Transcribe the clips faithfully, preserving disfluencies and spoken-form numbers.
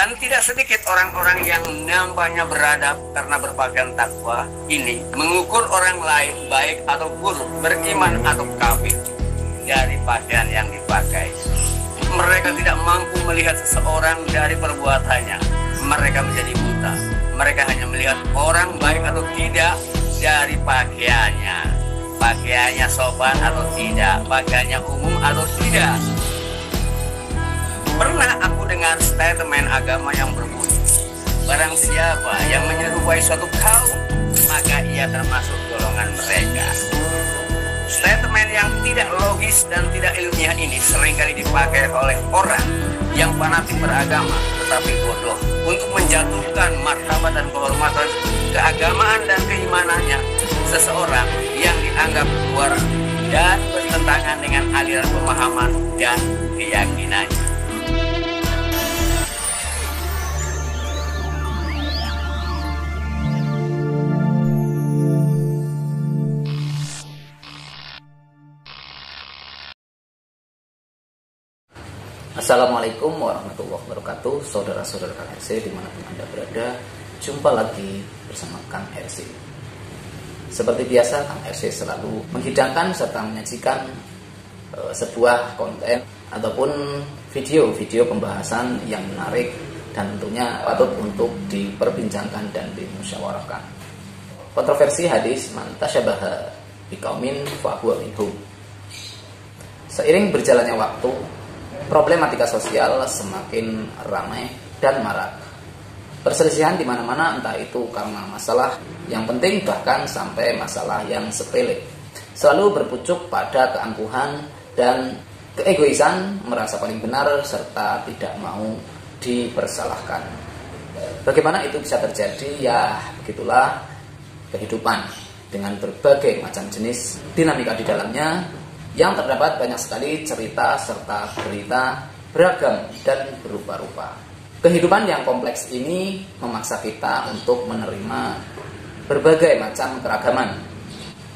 Dan tidak sedikit orang-orang yang nampaknya beradab karena berpakaian takwa ini mengukur orang lain baik atau buruk, beriman atau kafir dari pakaian yang dipakai. Mereka tidak mampu melihat seseorang dari perbuatannya. Mereka menjadi buta. Mereka hanya melihat orang baik atau tidak dari pakaiannya. Pakaiannya sopan atau tidak, pakaiannya umum atau tidak. Pernah aku dengar statement agama yang berbunyi, barang siapa yang menyerupai suatu kaum, maka ia termasuk golongan mereka. Statement yang tidak logis dan tidak ilmiah ini seringkali dipakai oleh orang yang fanatik beragama tetapi bodoh untuk menjatuhkan martabat dan kehormatan keagamaan dan keimanannya seseorang yang dianggap luar dan bertentangan dengan aliran pemahaman dan keyakinannya. Assalamualaikum warahmatullahi wabarakatuh. Saudara-saudara Kang R C dimanapun Anda berada, jumpa lagi bersama Kang R C. Seperti biasa, Kang R C selalu menghidangkan serta menyajikan e, sebuah konten ataupun video-video pembahasan yang menarik dan tentunya patut untuk diperbincangkan dan dimusyawarahkan. Kontroversi hadis man tasyabaha biqaumin fa huwa minhum. Seiring berjalannya waktu, problematika sosial semakin ramai dan marak. Perselisihan di mana-mana, entah itu karena masalah yang penting bahkan sampai masalah yang sepele, selalu berpucuk pada keangkuhan dan keegoisan, merasa paling benar serta tidak mau dipersalahkan. Bagaimana itu bisa terjadi? Ya, begitulah kehidupan dengan berbagai macam jenis dinamika di dalamnya, yang terdapat banyak sekali cerita serta berita beragam dan berupa-rupa. Kehidupan yang kompleks ini memaksa kita untuk menerima berbagai macam keragaman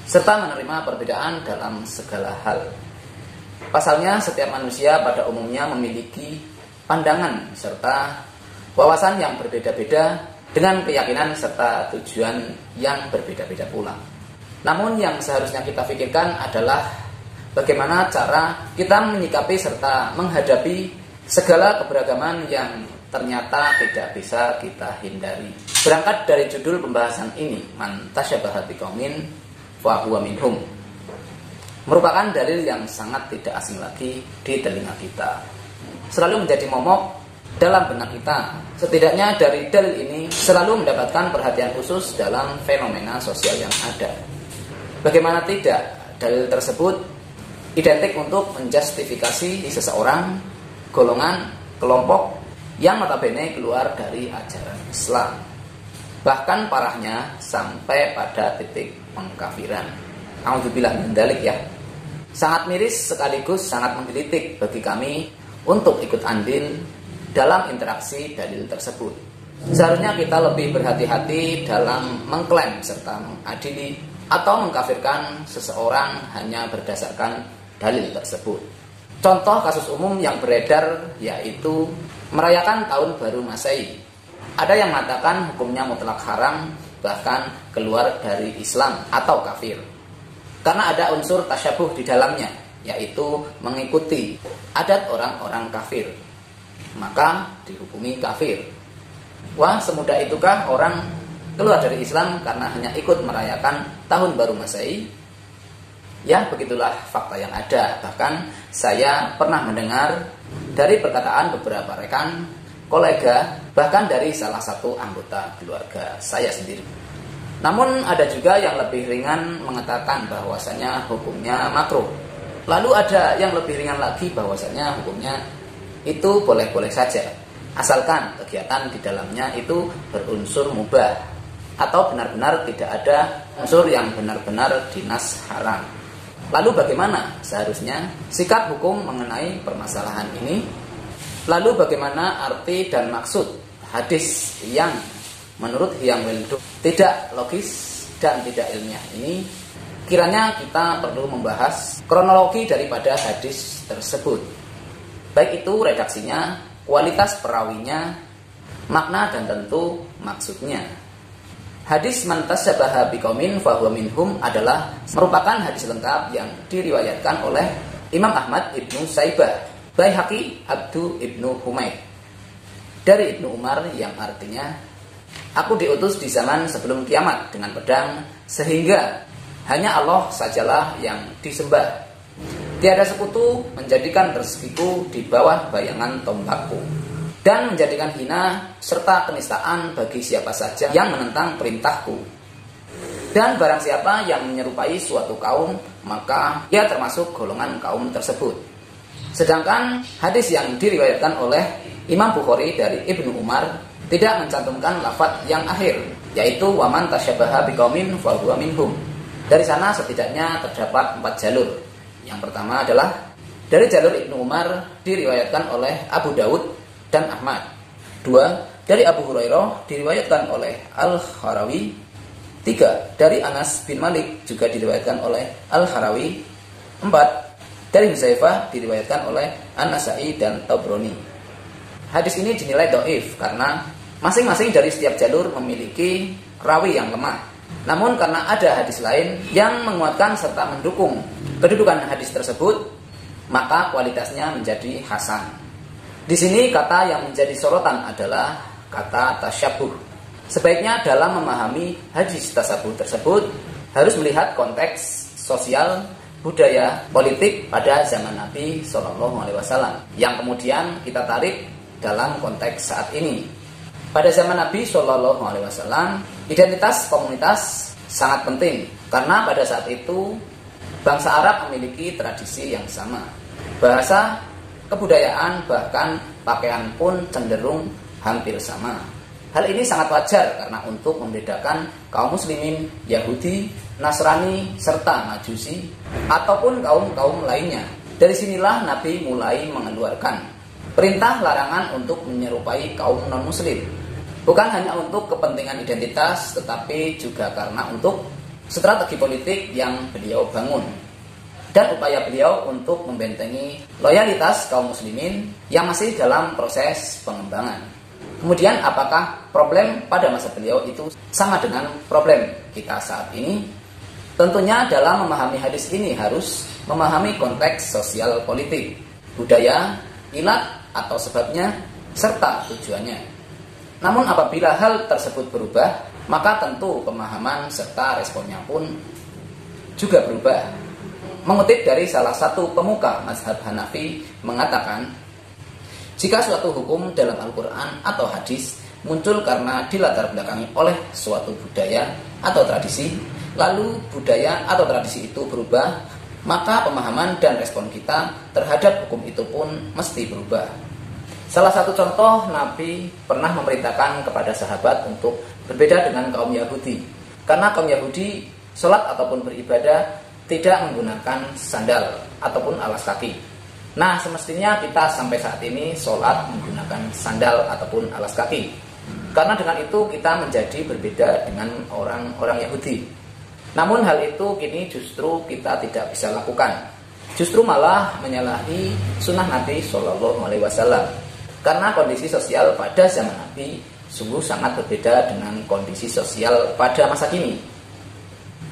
serta menerima perbedaan dalam segala hal. Pasalnya setiap manusia pada umumnya memiliki pandangan serta wawasan yang berbeda-beda dengan keyakinan serta tujuan yang berbeda-beda pula. Namun yang seharusnya kita pikirkan adalah bagaimana cara kita menyikapi serta menghadapi segala keberagaman yang ternyata tidak bisa kita hindari. Berangkat dari judul pembahasan ini, man tasyabaha biqaumin fa huwa minhum, merupakan dalil yang sangat tidak asing lagi di telinga kita. Selalu menjadi momok dalam benak kita. Setidaknya dari dalil ini selalu mendapatkan perhatian khusus dalam fenomena sosial yang ada. Bagaimana tidak, dalil tersebut identik untuk menjustifikasi seseorang, golongan, kelompok yang notabene keluar dari ajaran Islam. Bahkan parahnya sampai pada titik pengkafiran. Alhamdulillah mendalik ya. Sangat miris sekaligus sangat menggelitik bagi kami untuk ikut andil dalam interaksi dalil tersebut. Seharusnya kita lebih berhati-hati dalam mengklaim serta mengadili atau mengkafirkan seseorang hanya berdasarkan dalil tersebut. Contoh kasus umum yang beredar yaitu merayakan tahun baru Masehi. Ada yang mengatakan hukumnya mutlak haram, bahkan keluar dari Islam atau kafir, karena ada unsur tasyabuh di dalamnya, yaitu mengikuti adat orang-orang kafir, maka dihukumi kafir. Wah, semudah itukah orang keluar dari Islam karena hanya ikut merayakan tahun baru Masehi? Ya, begitulah fakta yang ada. Bahkan saya pernah mendengar dari perkataan beberapa rekan, kolega, bahkan dari salah satu anggota keluarga saya sendiri. Namun ada juga yang lebih ringan mengatakan bahwasanya hukumnya makruh. Lalu ada yang lebih ringan lagi bahwasanya hukumnya itu boleh-boleh saja, asalkan kegiatan di dalamnya itu berunsur mubah atau benar-benar tidak ada unsur yang benar-benar dinas haram. Lalu bagaimana seharusnya sikap hukum mengenai permasalahan ini? Lalu bagaimana arti dan maksud hadis yang menurut Hyang Wildo tidak logis dan tidak ilmiah ini? Kiranya kita perlu membahas kronologi daripada hadis tersebut, baik itu redaksinya, kualitas perawinya, makna dan tentu maksudnya. Hadis man tasyabaha biqaumin fahuwa minhum adalah merupakan hadis lengkap yang diriwayatkan oleh Imam Ahmad Ibnu Saibah, Baihaqi, Abdu Ibnu Humaid dari Ibnu Umar yang artinya, aku diutus di zaman sebelum kiamat dengan pedang sehingga hanya Allah sajalah yang disembah. Tiada sekutu menjadikan rezekiku di bawah bayangan tombakku dan menjadikan hina serta kenistaan bagi siapa saja yang menentang perintahku. Dan barang siapa yang menyerupai suatu kaum, maka ia termasuk golongan kaum tersebut. Sedangkan hadis yang diriwayatkan oleh Imam Bukhari dari Ibnu Umar tidak mencantumkan lafadz yang akhir, yaitu waman tasyabaha biqaumin fahuwa minhum. Dari sana setidaknya terdapat empat jalur. Yang pertama adalah dari jalur Ibnu Umar diriwayatkan oleh Abu Daud dan Ahmad. Dua, dari Abu Hurairah diriwayatkan oleh Al-Harawi. Tiga, dari Anas bin Malik juga diriwayatkan oleh Al-Harawi. Empat, dari Musaifah diriwayatkan oleh An-Nasai dan Tabroni. Hadis ini dinilai dhaif karena masing-masing dari setiap jalur memiliki rawi yang lemah. Namun karena ada hadis lain yang menguatkan serta mendukung kedudukan hadis tersebut, maka kualitasnya menjadi hasan. Di sini kata yang menjadi sorotan adalah kata tasyabuh. Sebaiknya dalam memahami hadis tasyabuh tersebut harus melihat konteks sosial, budaya, politik pada zaman Nabi Shallallahu Alaihi Wasallam yang kemudian kita tarik dalam konteks saat ini. Pada zaman Nabi Shallallahu Alaihi Wasallam, identitas komunitas sangat penting karena pada saat itu bangsa Arab memiliki tradisi yang sama, bahasa, kebudayaan, bahkan pakaian pun cenderung hampir sama. Hal ini sangat wajar karena untuk membedakan kaum muslimin, Yahudi, Nasrani, serta Majusi, ataupun kaum-kaum lainnya. Dari sinilah Nabi mulai mengeluarkan perintah larangan untuk menyerupai kaum non-muslim. Bukan hanya untuk kepentingan identitas, tetapi juga karena untuk strategi politik yang beliau bangun dan upaya beliau untuk membentengi loyalitas kaum muslimin yang masih dalam proses pengembangan. Kemudian apakah problem pada masa beliau itu sama dengan problem kita saat ini? Tentunya dalam memahami hadis ini harus memahami konteks sosial politik, budaya, ilat atau sebabnya, serta tujuannya. Namun apabila hal tersebut berubah, maka tentu pemahaman serta responnya pun juga berubah. Mengutip dari salah satu pemuka mazhab Hanafi mengatakan, jika suatu hukum dalam Al-Quran atau hadis muncul karena dilatar belakangi oleh suatu budaya atau tradisi, lalu budaya atau tradisi itu berubah, maka pemahaman dan respon kita terhadap hukum itu pun mesti berubah. Salah satu contoh, Nabi pernah memerintahkan kepada sahabat untuk berbeda dengan kaum Yahudi, karena kaum Yahudi sholat ataupun beribadah tidak menggunakan sandal ataupun alas kaki. Nah, semestinya kita sampai saat ini sholat menggunakan sandal ataupun alas kaki, karena dengan itu kita menjadi berbeda dengan orang-orang Yahudi. Namun hal itu kini justru kita tidak bisa lakukan, justru malah menyalahi sunnah Nabi Shallallahu Alaihi Wasallam. Karena kondisi sosial pada zaman Nabi sungguh sangat berbeda dengan kondisi sosial pada masa kini.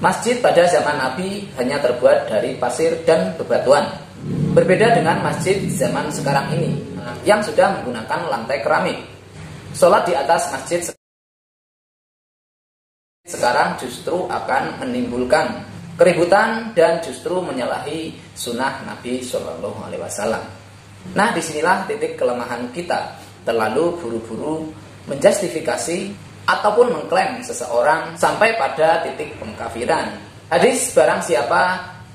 Masjid pada zaman Nabi hanya terbuat dari pasir dan bebatuan, berbeda dengan masjid zaman sekarang ini yang sudah menggunakan lantai keramik. Sholat di atas masjid sekarang justru akan menimbulkan keributan dan justru menyalahi sunnah Nabi Shallallahu Alaihi Wasallam. Nah, disinilah titik kelemahan kita, terlalu buru-buru menjustifikasi ataupun mengklaim seseorang sampai pada titik pengkafiran. Hadis barang siapa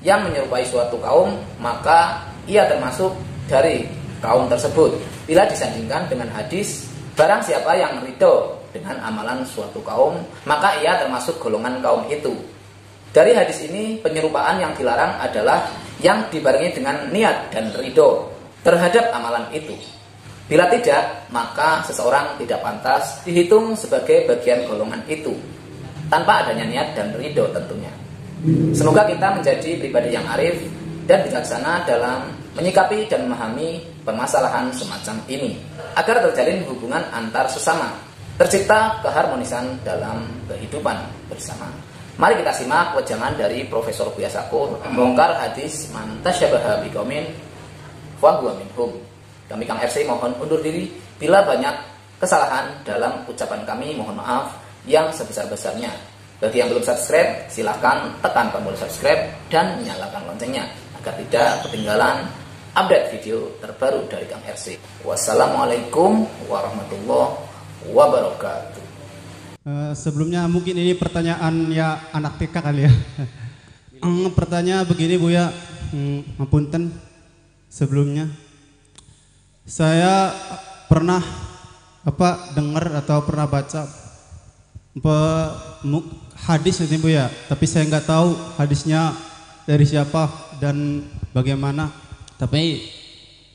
yang menyerupai suatu kaum, maka ia termasuk dari kaum tersebut, bila disandingkan dengan hadis barang siapa yang ridho dengan amalan suatu kaum, maka ia termasuk golongan kaum itu. Dari hadis ini penyerupaan yang dilarang adalah yang dibarengi dengan niat dan ridho terhadap amalan itu. Bila tidak, maka seseorang tidak pantas dihitung sebagai bagian golongan itu, tanpa adanya niat dan ridho tentunya. Semoga kita menjadi pribadi yang arif dan bijaksana dalam menyikapi dan memahami permasalahan semacam ini agar terjalin hubungan antar sesama, tercipta keharmonisan dalam kehidupan bersama. Mari kita simak wajangan dari Profesor Buyasakur membongkar hadis mantasyabaha biqaumin wa huwa minhum. Kami Kang R C mohon undur diri bila banyak kesalahan dalam ucapan kami, mohon maaf yang sebesar-besarnya. Bagi yang belum subscribe, silahkan tekan tombol subscribe dan nyalakan loncengnya agar tidak ketinggalan update video terbaru dari Kang R C. Wassalamualaikum warahmatullahi wabarakatuh. Uh, sebelumnya mungkin ini pertanyaan ya anak T K kali ya. um, pertanyaan begini Bu ya, um, ampunten sebelumnya. Saya pernah apa dengar atau pernah baca pe, muk, hadis ini Bu ya, tapi saya nggak tahu hadisnya dari siapa dan bagaimana. Tapi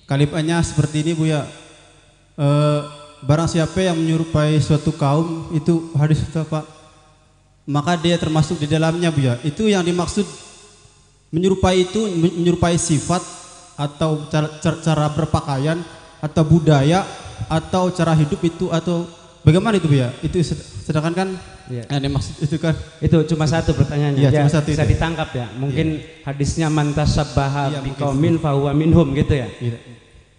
kalimatnya seperti ini Bu ya, e, barang siapa yang menyerupai suatu kaum itu hadis itu apa? Maka dia termasuk di dalamnya Bu ya. Itu yang dimaksud menyerupai itu menyerupai sifat atau cara, cara berpakaian atau budaya atau cara hidup itu atau bagaimana itu Bu ya? Itu sedangkan kan ya. Ada maksud itu kan? Itu cuma satu pertanyaannya. Ya, ya, cuma satu bisa itu. Ditangkap ya. Mungkin ya. Hadisnya mantasabbaha ya, biqaumin fahuwa minhum gitu ya. Ya.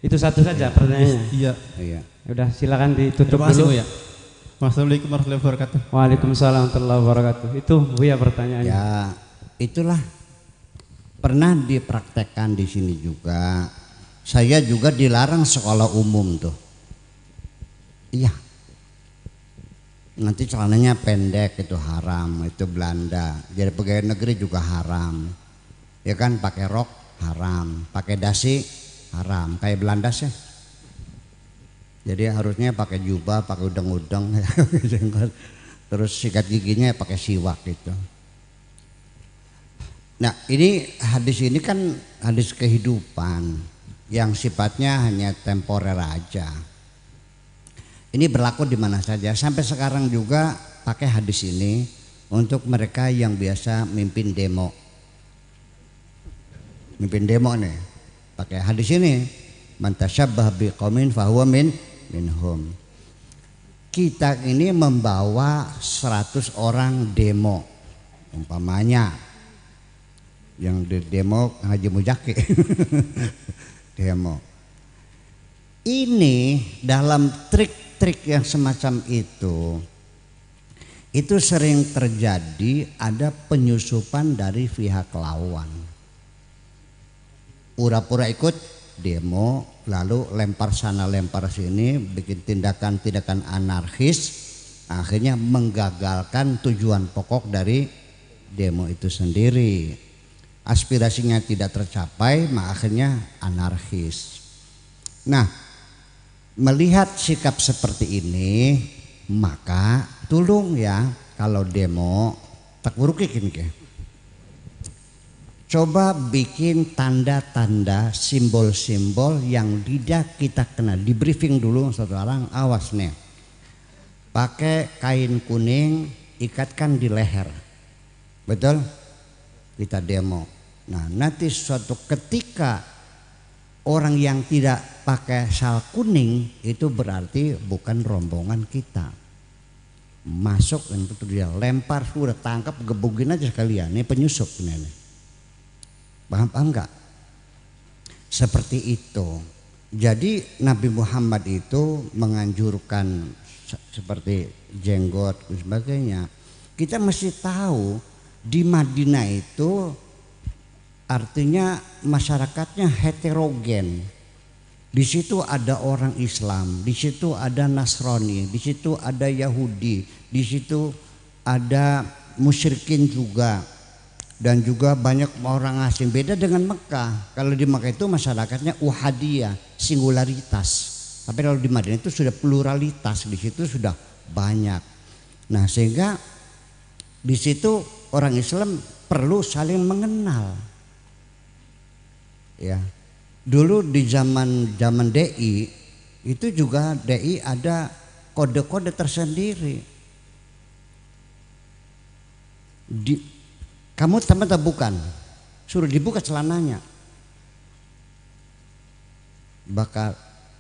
Itu satu saja ya. Pertanyaannya. Iya. Ya. Udah silakan ditutup dulu. Bu ya. Wassalamualaikum warahmatullahi wabarakatuh. Waalaikumsalam warahmatullahi wabarakatuh. Itu Bu ya pertanyaannya. Ya, itulah pernah dipraktekkan di sini juga. Saya juga dilarang sekolah umum tuh. Iya, nanti celananya pendek itu haram, itu Belanda. Jadi pegawai negeri juga haram, ya kan, pakai rok haram, pakai dasi haram, kayak Belanda sih. Jadi harusnya pakai jubah, pakai udeng-udeng, terus sikat giginya pakai siwak gitu. Nah ini hadis ini kan hadis kehidupan yang sifatnya hanya temporer aja. Ini berlaku di mana saja. Sampai sekarang juga pakai hadis ini untuk mereka yang biasa mimpin demo. Mimpin demo nih, pakai hadis ini. Man tasyabbah biqaumin fahuwa min minhum. Kita ini membawa seratus orang demo. Umpamanya yang di demo Haji Mujaki. Demo. Ini dalam trik trik yang semacam itu itu sering terjadi, ada penyusupan dari pihak lawan, pura-pura ikut demo lalu lempar sana lempar sini, bikin tindakan-tindakan anarkis, akhirnya menggagalkan tujuan pokok dari demo itu sendiri, aspirasinya tidak tercapai, maka akhirnya anarkis. Nah, melihat sikap seperti ini, maka tolong ya kalau demo tak burukikin ke. Coba bikin tanda-tanda, simbol-simbol yang tidak kita kenal. Di briefing dulu seorang, awas nih. Pakai kain kuning, ikatkan di leher. Betul? Kita demo. Nah, nanti suatu ketika orang yang tidak pakai syal kuning itu berarti bukan rombongan kita. Masuk dan itu dia lempar, sudah tangkap, gebukin aja sekalian. Ini penyusup ini. Paham-paham enggak? Seperti itu. Jadi Nabi Muhammad itu menganjurkan seperti jenggot dan sebagainya. Kita mesti tahu di Madinah itu artinya masyarakatnya heterogen. Di situ ada orang Islam, di situ ada Nasrani, di situ ada Yahudi, di situ ada musyrikin juga, dan juga banyak orang asing. Beda dengan Mekah. Kalau di Mekah itu masyarakatnya uhadiyah, singularitas. Tapi kalau di Madinah itu sudah pluralitas, di situ sudah banyak. Nah, sehingga di situ orang Islam perlu saling mengenal. Ya, dulu di zaman zaman D I itu juga D I ada kode-kode tersendiri. Di, kamu teman atau bukan? Suruh dibuka celananya. bakal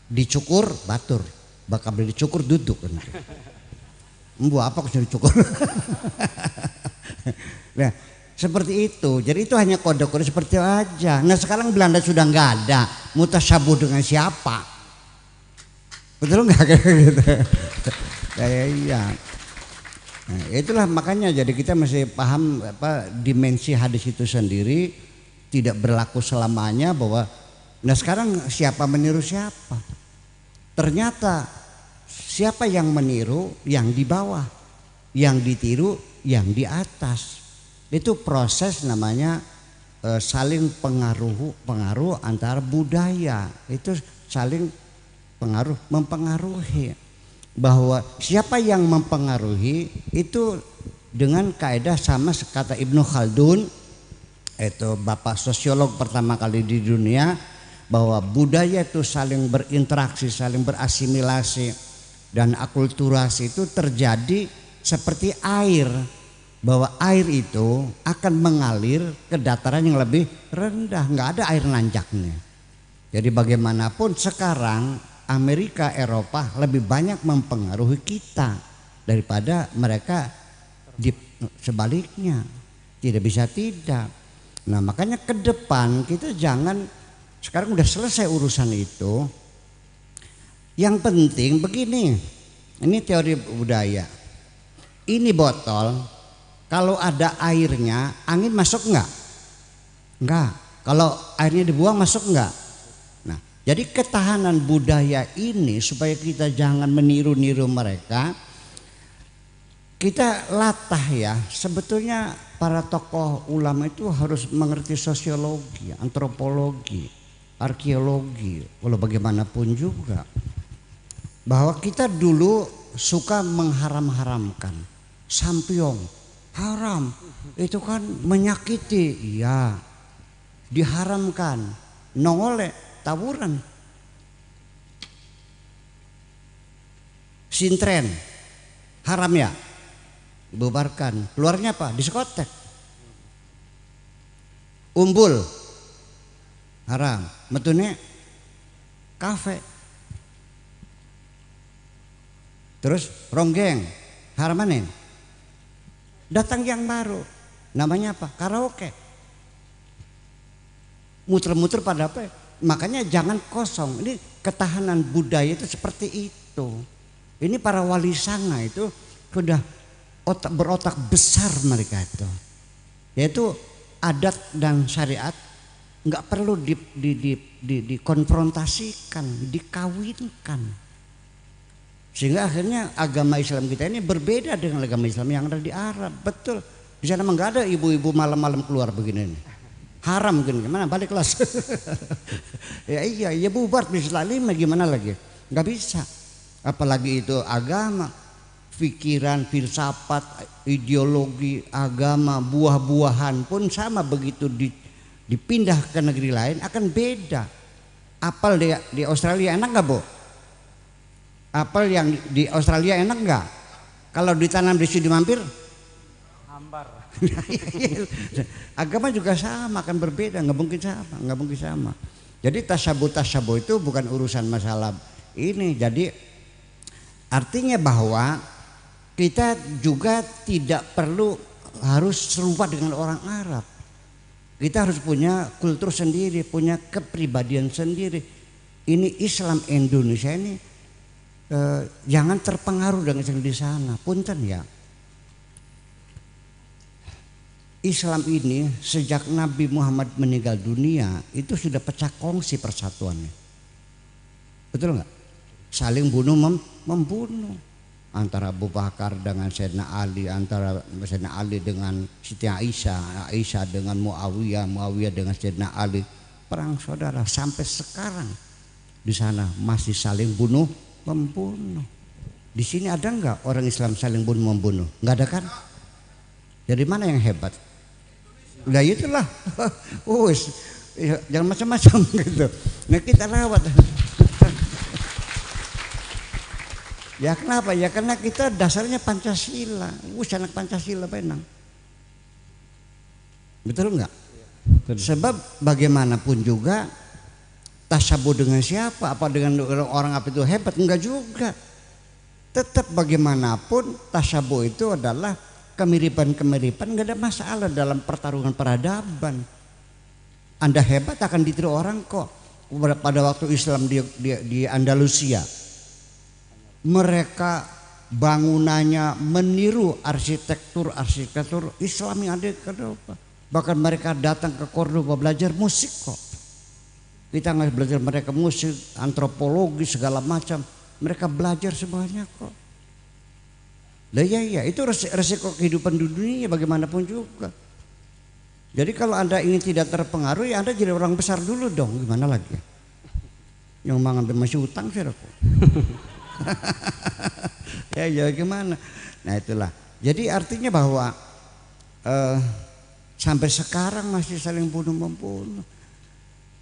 dicukur batur, bakal beli dicukur duduk. Mbu apa kudu dicukur? Nah, seperti itu. Jadi itu hanya kode-kode seperti itu aja. Nah, sekarang Belanda sudah nggak ada. Mutasyabuh dengan siapa? Betul nggak kayak gitu? Kayak iya. Nah, itulah makanya jadi kita mesti paham apa dimensi hadis itu sendiri, tidak berlaku selamanya bahwa nah sekarang siapa meniru siapa. Ternyata siapa yang meniru yang di bawah, yang ditiru yang di atas. Itu proses namanya e, saling pengaruh pengaruh antara budaya. Itu saling pengaruh mempengaruhi. Bahwa siapa yang mempengaruhi itu dengan kaidah sama kata Ibnu Khaldun, itu bapak sosiolog pertama kali di dunia, bahwa budaya itu saling berinteraksi, saling berasimilasi dan akulturasi itu terjadi seperti air, bahwa air itu akan mengalir ke dataran yang lebih rendah, nggak ada air nanjaknya. Jadi bagaimanapun sekarang Amerika, Eropa lebih banyak mempengaruhi kita daripada mereka di sebaliknya. Tidak bisa tidak. Nah, makanya ke depan kita jangan, sekarang udah selesai urusan itu. Yang penting begini, ini teori budaya. Ini botol, kalau ada airnya, angin masuk enggak? Enggak. Kalau airnya dibuang masuk enggak? Jadi ketahanan budaya ini supaya kita jangan meniru-niru mereka, kita latah ya. Sebetulnya para tokoh ulama itu harus mengerti sosiologi, antropologi, arkeologi, walau bagaimanapun juga. Bahwa kita dulu suka mengharam-haramkan, sampiong, haram, itu kan menyakiti, ya diharamkan, nongolek. Tawuran, sintren, haram ya, bubarkan. Keluarnya apa? Diskotek, umbul, haram. Metune, kafe. Terus ronggeng, haramanin. Datang yang baru, namanya apa? Karaoke. Muter-muter pada apa? Makanya jangan kosong. Ini ketahanan budaya itu seperti itu. Ini para wali sanga itu sudah otak, berotak besar mereka itu. Yaitu adat dan syariat nggak perlu di, di, di, di, dikonfrontasikan, dikawinkan. Sehingga akhirnya agama Islam kita ini berbeda dengan agama Islam yang ada di Arab. Betul. Di sana memang nggak ada ibu-ibu malam-malam keluar begini nih. Haram kan, gimana balik kelas. Ya iya, ya bubar bisa lima gimana lagi? Nggak bisa. Apalagi itu agama, pikiran, filsafat, ideologi, agama, buah-buahan pun sama, begitu dipindah ke negeri lain akan beda. Apel di, di Australia enak nggak, Bu? Apel yang di Australia enak nggak? Kalau ditanam di sini mampir? Hambar. Agama juga sama, akan berbeda, nggak mungkin sama, nggak mungkin sama. Jadi tasyabuh tasyabuh itu bukan urusan masalah ini. Jadi artinya bahwa kita juga tidak perlu harus serupa dengan orang Arab. Kita harus punya kultur sendiri, punya kepribadian sendiri. Ini Islam Indonesia ini eh, jangan terpengaruh dengan yang di sana. Punten ya. Islam ini sejak Nabi Muhammad meninggal dunia itu sudah pecah kongsi persatuannya. Betul nggak? Saling bunuh mem membunuh. Antara Abu Bakar dengan Sayyidina Ali, antara Sayyidina Ali dengan Siti Aisyah, Aisyah dengan Muawiyah, Muawiyah dengan Sayyidina Ali. Perang saudara sampai sekarang di sana masih saling bunuh membunuh. Di sini ada nggak orang Islam saling bunuh membunuh? Nggak ada kan? Jadi mana yang hebat? Nah itulah, us, jangan macam-macam gitu. Nah kita lewat. Ya kenapa? Ya karena kita dasarnya Pancasila. Us anak Pancasila benang. Betul nggak? Sebab bagaimanapun juga Tasabuh dengan siapa? Apa dengan orang apa itu hebat? Enggak juga. Tetap bagaimanapun tasabuh itu adalah kemiripan-kemiripan. Enggak ada masalah dalam pertarungan peradaban. Anda hebat akan ditiru orang kok. Pada waktu Islam di, di, di Andalusia, mereka bangunannya meniru arsitektur-arsitektur Islam yang ada di Cordoba. Bahkan mereka datang ke Cordoba belajar musik kok. Kita nggak belajar mereka musik, antropologi segala macam, mereka belajar semuanya kok. Lah ya ya, itu resiko kehidupan dunia bagaimanapun juga. Jadi kalau Anda ingin tidak terpengaruh, ya Anda jadi orang besar dulu dong, gimana lagi? Yang mengambil masih utang sih aku. Ya ya gimana? Nah itulah. Jadi artinya bahwa eh, sampai sekarang masih saling bunuh membunuh.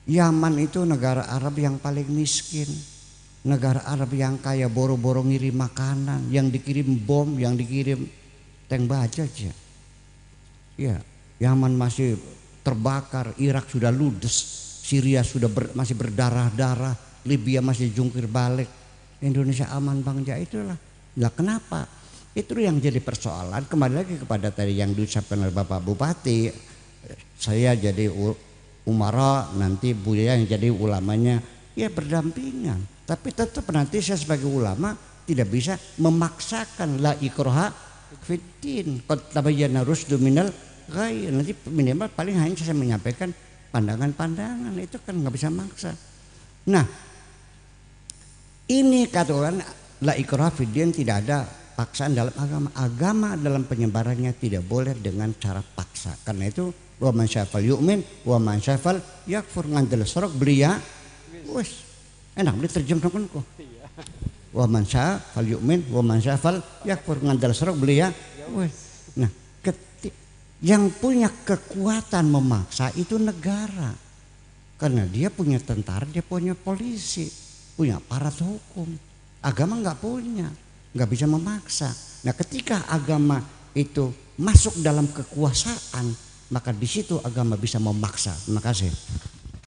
Yaman itu negara Arab yang paling miskin, negara Arab yang kaya boro-boro ngirim makanan, yang dikirim bom, yang dikirim tank baja aja. Ya, Yaman masih terbakar, Irak sudah ludes, Syria sudah ber, masih berdarah-darah, Libya masih jungkir balik, Indonesia aman bang, ya itulah. Nah kenapa? Itu yang jadi persoalan. Kembali lagi kepada tadi yang diucapkan oleh Bapak Bupati, saya jadi umara, nanti Buya yang jadi ulamanya, ya berdampingan. Tapi tetap nanti saya sebagai ulama tidak bisa memaksakan la ikroha fiddin. Qad tabayyana rusdu minal ghayy. Nanti minimal paling hanya saya menyampaikan pandangan-pandangan, itu kan nggak bisa maksa. Nah, ini katakan la ikroha fiddin, tidak ada paksaan dalam agama. Agama dalam penyebarannya tidak boleh dengan cara paksa. Karena itu wa man syafal yu'min wa man syafal yakfur, ngandel sorok beli ya wes enak beli terjemahkan kok wa man syafal yu'min wa man syafal yakfur ngandel sorok beli ya wes. Nah ketik yang punya kekuatan memaksa itu negara, karena dia punya tentara, dia punya polisi, punya aparat hukum. Agama nggak punya, nggak bisa memaksa. Nah ketika agama itu masuk dalam kekuasaan, maka di situ agama bisa memaksa. Terima kasih.